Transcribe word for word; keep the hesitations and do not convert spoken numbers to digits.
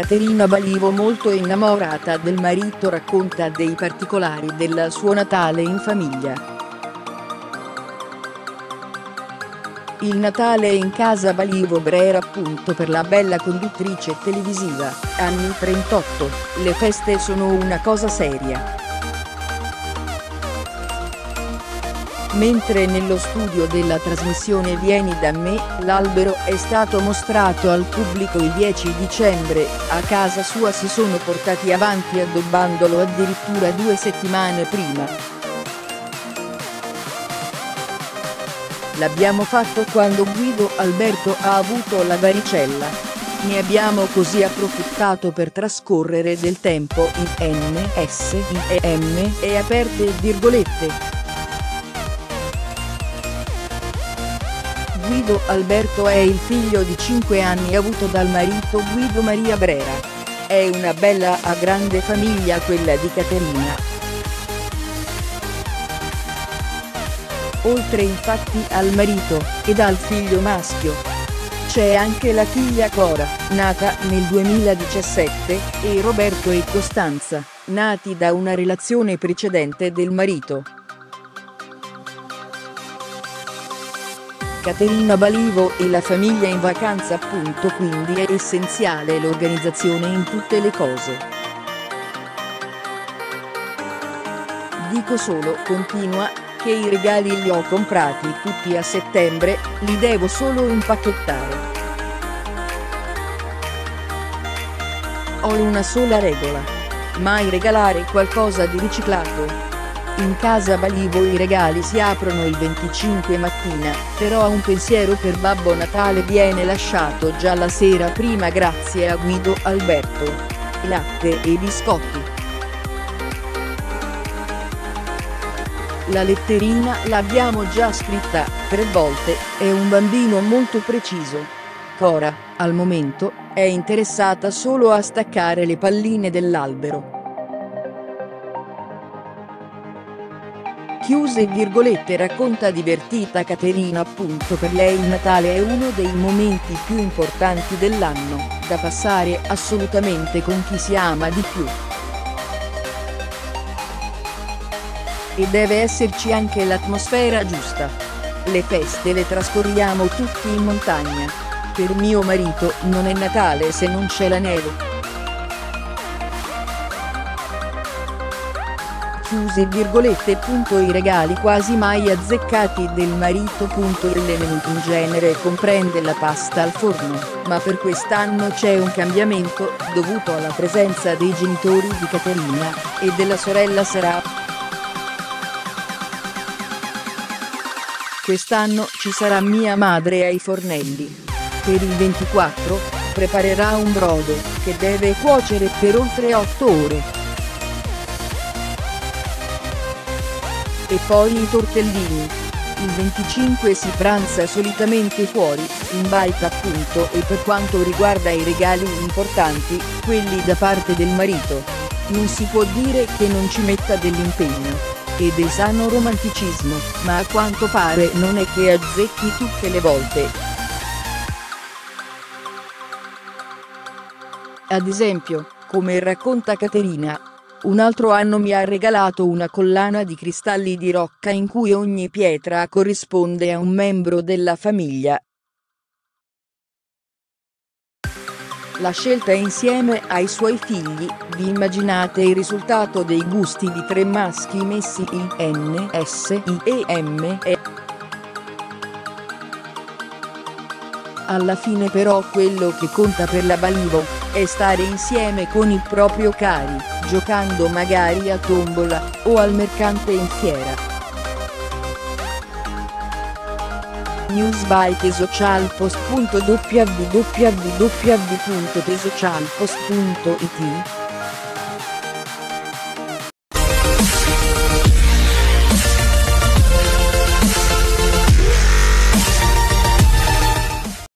Caterina Balivo, molto innamorata del marito, racconta dei particolari del suo Natale in famiglia. Il Natale in casa Balivo Brera. Appunto per la bella conduttrice televisiva, anni trentotto, le feste sono una cosa seria. Mentre nello studio della trasmissione Vieni da me, l'albero è stato mostrato al pubblico il dieci dicembre, a casa sua si sono portati avanti addobbandolo addirittura due settimane prima. L'abbiamo fatto quando Guido Alberto ha avuto la varicella. Ne abbiamo così approfittato per trascorrere del tempo in N S I E M e aperte virgolette. Guido Alberto è il figlio di cinque anni avuto dal marito Guido Maria Brera. È una bella a grande famiglia quella di Caterina. Oltre infatti al marito, ed al figlio maschio, c'è anche la figlia Cora, nata nel duemiladiciassette, e Roberto e Costanza, nati da una relazione precedente del marito. Caterina Balivo e la famiglia in vacanza. Appunto quindi è essenziale l'organizzazione in tutte le cose. Dico solo, continua, che i regali li ho comprati tutti a settembre, li devo solo impacchettare. Ho una sola regola: mai regalare qualcosa di riciclato. In casa Balivo i regali si aprono il venticinque mattina, però un pensiero per Babbo Natale viene lasciato già la sera prima grazie a Guido Alberto. Latte e biscotti. La letterina l'abbiamo già scritta tre volte, è un bambino molto preciso. Cora, al momento, è interessata solo a staccare le palline dell'albero. Chiuse virgolette, racconta divertita Caterina. Appunto per lei il Natale è uno dei momenti più importanti dell'anno, da passare assolutamente con chi si ama di più. E deve esserci anche l'atmosfera giusta. Le feste le trascorriamo tutti in montagna. Per mio marito non è Natale se non c'è la neve. Chiuse virgolette. Punto, i regali quasi mai azzeccati del marito. Punto, il menù in genere comprende la pasta al forno, ma per quest'anno c'è un cambiamento, dovuto alla presenza dei genitori di Caterina, e della sorella Sara. Quest'anno ci sarà mia madre ai fornelli. Per il ventiquattro, preparerà un brodo, che deve cuocere per oltre otto ore. E poi i tortellini. Il venticinque si pranza solitamente fuori, in baita. Appunto e per quanto riguarda i regali importanti, quelli da parte del marito, non si può dire che non ci metta dell'impegno e del sano romanticismo, ma a quanto pare non è che azzecchi tutte le volte. Ad esempio, come racconta Caterina, un altro anno mi ha regalato una collana di cristalli di rocca in cui ogni pietra corrisponde a un membro della famiglia. La scelta insieme ai suoi figli. Vi immaginate il risultato dei gusti di tre maschi messi in N S I E M? Alla fine però quello che conta per la Balivo è stare insieme con i propri cari, giocando magari a tombola o al mercante in fiera. Newsbyte Socialpost. www punto tesocialpost punto it